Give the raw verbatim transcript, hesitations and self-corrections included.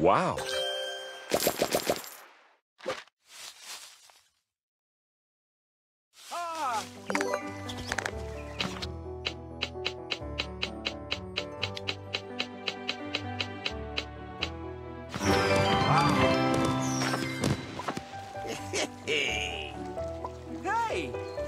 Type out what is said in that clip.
Wow. Wow. Hey.